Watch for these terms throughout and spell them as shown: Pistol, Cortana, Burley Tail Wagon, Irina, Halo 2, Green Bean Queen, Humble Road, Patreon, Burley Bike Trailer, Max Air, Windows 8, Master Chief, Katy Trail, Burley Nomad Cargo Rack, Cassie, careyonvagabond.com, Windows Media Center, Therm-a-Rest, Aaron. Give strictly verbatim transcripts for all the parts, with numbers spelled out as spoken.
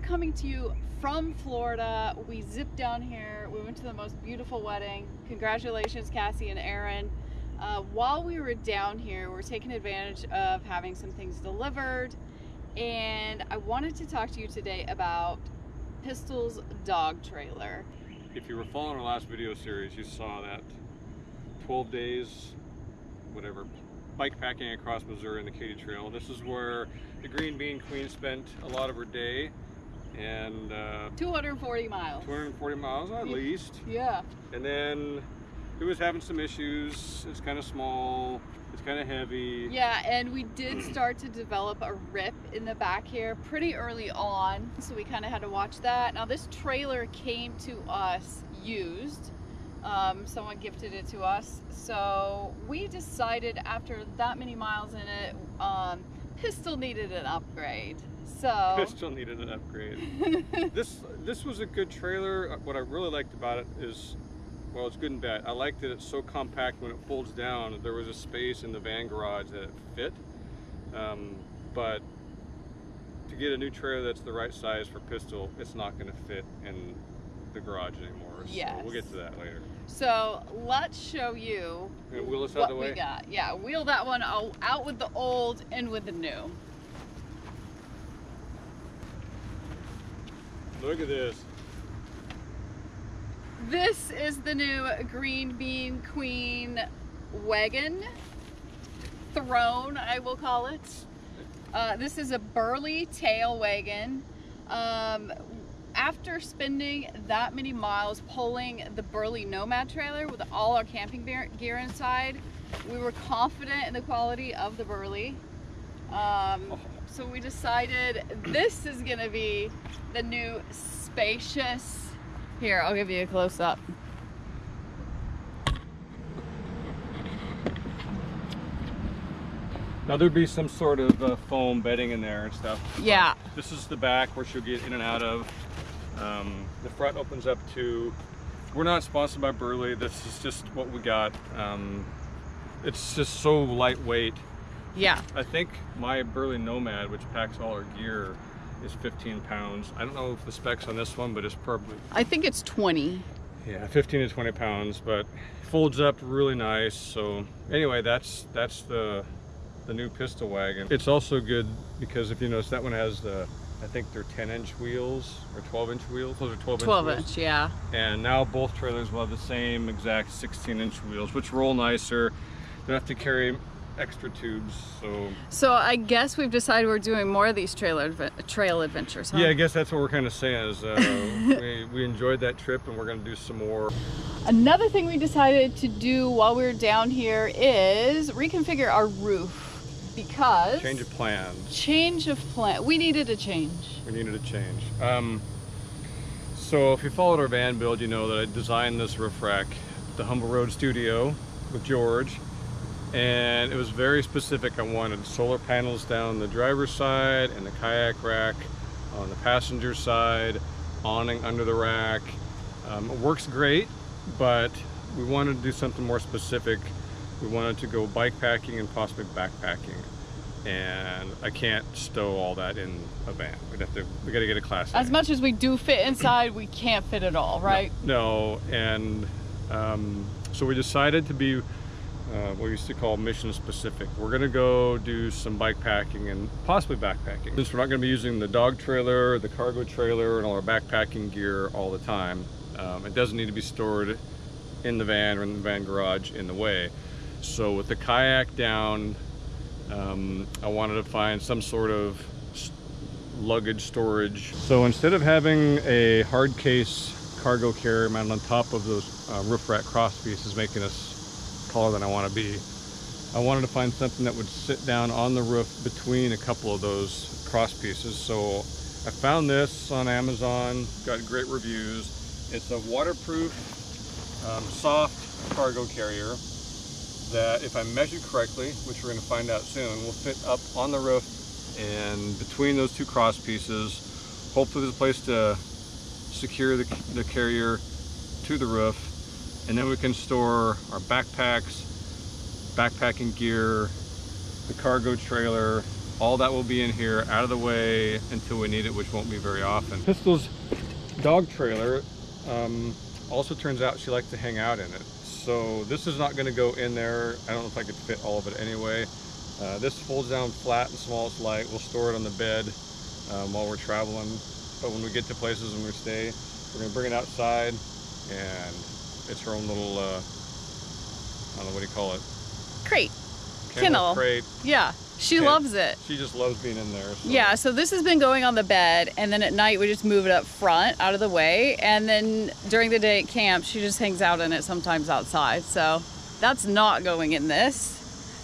are coming to you from Florida. We zipped down here. We went to the most beautiful wedding. Congratulations, Cassie and Aaron. Uh, while we were down here, we were taking advantage of having some things delivered. And I wanted to talk to you today about Pistol's dog trailer. If you were following our last video series, you saw that twelve days, whatever, bike packing across Missouri in the Katy Trail. This is where the Green Bean Queen spent a lot of her day, and uh, two hundred forty miles. two hundred forty miles at least. Yeah. And then it was having some issues. It's kind of small. It's kind of heavy. Yeah, and we did start to develop a rip in the back here pretty early on, so we kind of had to watch that. Now this trailer came to us used. Um, someone gifted it to us, so we decided after that many miles in it, um, Pistol needed an upgrade. So Pistol needed an upgrade. this this was a good trailer. What I really liked about it is, well, it's good and bad. I liked that it's so compact. When it folds down, there was a space in the van garage that it fit. Um, but to get a new trailer that's the right size for Pistol, it's not going to fit in the garage anymore. Yes. So we'll get to that later. So let's show you and wheel us out the way. We got. Yeah, wheel that one out with the old and with the new. Look at this. This is the new Green Bean Queen wagon, throne I will call it. Uh, this is a Burley Tail Wagon. Um, after spending that many miles pulling the Burley Nomad trailer with all our camping gear inside, we were confident in the quality of the Burley. Um, so we decided this is going to be the new spacious. Here, I'll give you a close-up. Now there'd be some sort of uh, foam bedding in there and stuff. Yeah. But this is the back where she'll get in and out of. Um, the front opens up to. We're not sponsored by Burley. This is just what we got. Um, it's just so lightweight. Yeah. I think my Burley Nomad, which packs all our gear, is fifteen pounds. I don't know if the specs on this one, but it's probably, I think it's twenty. Yeah, fifteen to twenty pounds, but folds up really nice. So anyway, that's that's the the new Pistol wagon. It's also good because if you notice, that one has the, I think they're ten inch wheels or twelve inch wheels. Those are twelve inch twelve wheels. Inch, yeah. And now both trailers will have the same exact sixteen inch wheels, which roll nicer. They don't have to carry extra tubes, so so I guess we've decided we're doing more of these trailer trail adventures, huh? Yeah, I guess that's what we're kind of saying is uh, we, we enjoyed that trip and we're going to do some more. Another thing we decided to do while we were down here is reconfigure our roof, because change of plan change of plan we needed a change we needed a change um so if you followed our van build, you know that I designed this roof rack at the Humble Road studio with George. And it was very specific. I wanted solar panels down the driver's side and the kayak rack on the passenger side, awning under the rack. Um, it works great, but we wanted to do something more specific. We wanted to go bike packing and possibly backpacking. And I can't stow all that in a van. We'd have to, we gotta get a class. As van. Much as we do fit inside, we can't fit it all, right? No, no. And um, so we decided to be Uh, what we used to call mission specific. We're gonna go do some bike packing and possibly backpacking. Since we're not gonna be using the dog trailer, the cargo trailer, and all our backpacking gear all the time, um, it doesn't need to be stored in the van or in the van garage in the way. So with the kayak down, um, I wanted to find some sort of luggage storage. So instead of having a hard case cargo carrier mounted on top of those uh, roof rack cross pieces, making us taller than I want to be, I wanted to find something that would sit down on the roof between a couple of those cross pieces. So I found this on Amazon, got great reviews. It's a waterproof, um, soft cargo carrier that, if I measured correctly, which we're going to find out soon, will fit up on the roof and between those two cross pieces. Hopefully there's a place to secure the, the carrier to the roof. And then we can store our backpacks, backpacking gear, the cargo trailer, All that will be in here, out of the way until we need it, which won't be very often. Pistol's dog trailer um, also turns out she likes to hang out in it. So this is not gonna go in there. I don't know if I could fit all of it anyway. Uh, this folds down flat and small, it's light. We'll store it on the bed um, while we're traveling. But when we get to places and we stay, we're gonna bring it outside, and it's her own little, uh, I don't know, what do you call it? Crate. Kennel. Crate. Yeah, she and loves it. She just loves being in there. So. Yeah, so this has been going on the bed, and then at night we just move it up front, out of the way, and then during the day at camp, she just hangs out in it sometimes outside, so that's not going in this.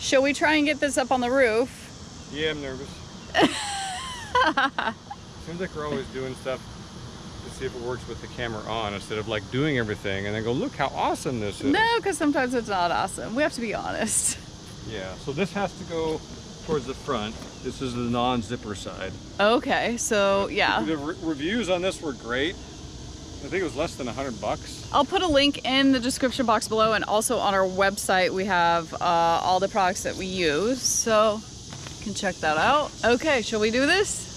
Shall we try and get this up on the roof? Yeah, I'm nervous. Seems like we're always doing stuff to see if it works with the camera on instead of like doing everything and then go, look how awesome this is. No, because sometimes it's not awesome. We have to be honest. Yeah, so this has to go towards the front. This is the non-zipper side. Okay, so yeah. The re reviews on this were great. I think it was less than a hundred bucks. I'll put a link in the description box below, and also on our website we have uh, all the products that we use, so you can check that out. Okay, shall we do this?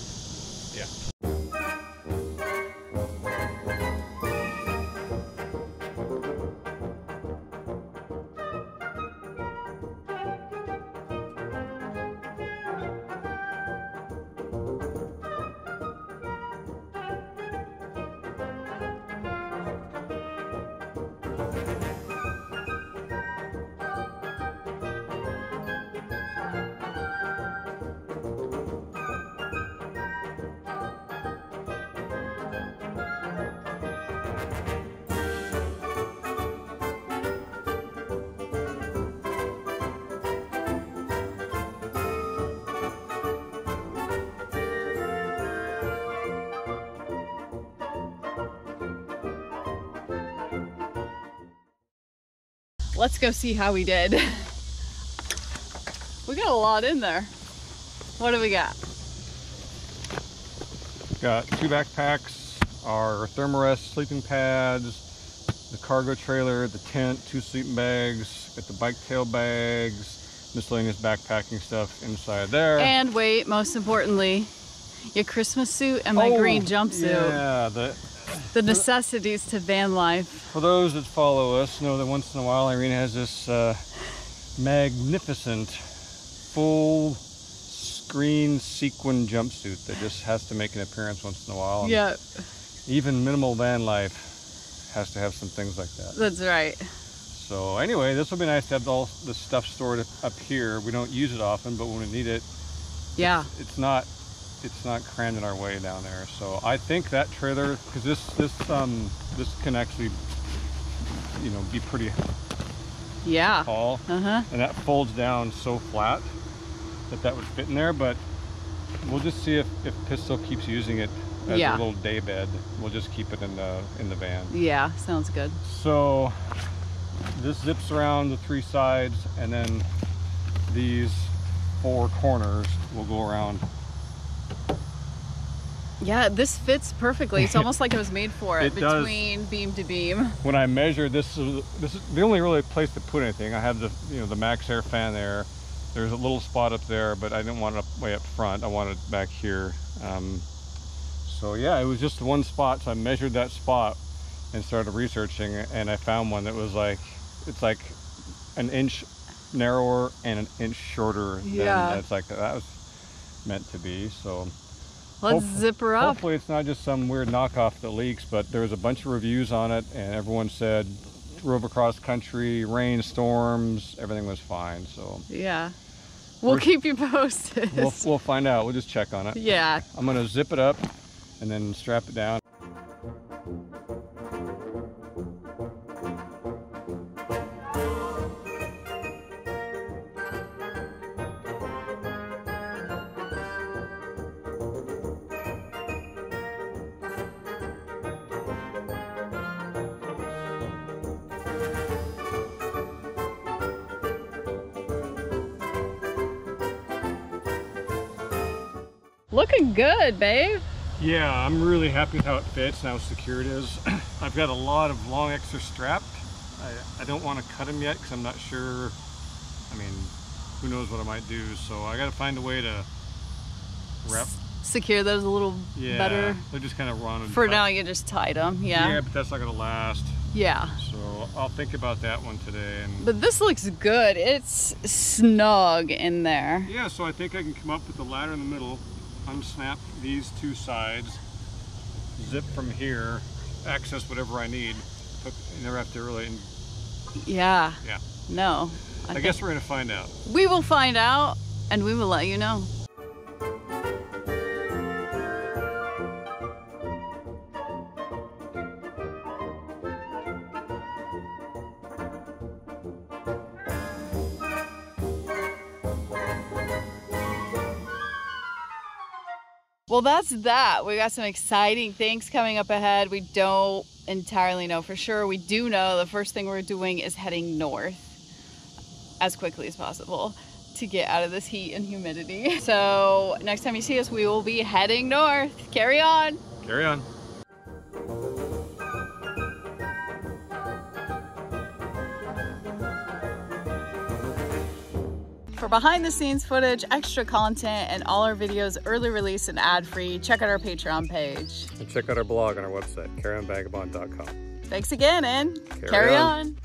Let's go see how we did. We got a lot in there. What do we got? Got two backpacks, our Therm-a-Rest sleeping pads, the cargo trailer, the tent, two sleeping bags, got the bike tail bags, miscellaneous backpacking stuff inside there. And wait, most importantly, your Christmas suit and my oh, green jumpsuit. Yeah, the The necessities to van life. For those that follow us know that once in a while Irina has this uh, magnificent full screen sequin jumpsuit that just has to make an appearance once in a while. Yeah. Even minimal van life has to have some things like that. That's right. So anyway, this will be nice to have all this stuff stored up here. We don't use it often, but when we need it, yeah, it's, it's not... it's not crammed in our way down there. So I think that trailer, because this this um this can actually, you know, be pretty yeah tall, uh-huh. and that folds down so flat that that would fit in there. But we'll just see if if Pistol keeps using it as yeah. a little day bed. We'll just keep it in the in the van. Yeah, sounds good. So this zips around the three sides, and then these four corners will go around. Yeah, this fits perfectly. It's almost like it was made for it, it between does. beam to beam. When I measure, this is this is the only really place to put anything. I have the you know the Max Air fan there. There's a little spot up there, but I didn't want it up, way up front. I wanted it back here. Um, so yeah, it was just one spot. So I measured that spot and started researching, and I found one that was like it's like an inch narrower and an inch shorter. Yeah, than, it's like that was meant to be. So. Let's Hope, zip her up. Hopefully it's not just some weird knockoff that leaks, but there's a bunch of reviews on it, and everyone said drove across country, rain, storms, everything was fine. So yeah, we'll We're, keep you posted. We'll, we'll find out. We'll just check on it. Yeah. I'm going to zip it up and then strap it down. Looking good, babe. Yeah, I'm really happy with how it fits and how secure it is. I've got a lot of long extra strapped. I, I don't want to cut them yet because I'm not sure. I mean, who knows what I might do. So I got to find a way to rep. Secure those a little yeah, better. They're just kind of running. For now, you just tied them. Yeah. Yeah, but that's not gonna last. Yeah. So I'll think about that one today. And but this looks good. It's snug in there. Yeah. So I think I can come up with the ladder in the middle, unsnap these two sides, zip from here, access whatever I need. You never have to really. Yeah. Yeah. No. I, I guess we're gonna find out. We will find out, and we will let you know. Well, that's that. We got some exciting things coming up ahead. We don't entirely know for sure. We do know the first thing we're doing is heading north as quickly as possible to get out of this heat and humidity. So next time you see us, we will be heading north. Carry on. Carry on. For behind the scenes footage, extra content, and all our videos early release and ad free, check out our Patreon page. And check out our blog on our website, carey on vagabond dot com. Thanks again, and carry, carry on. on.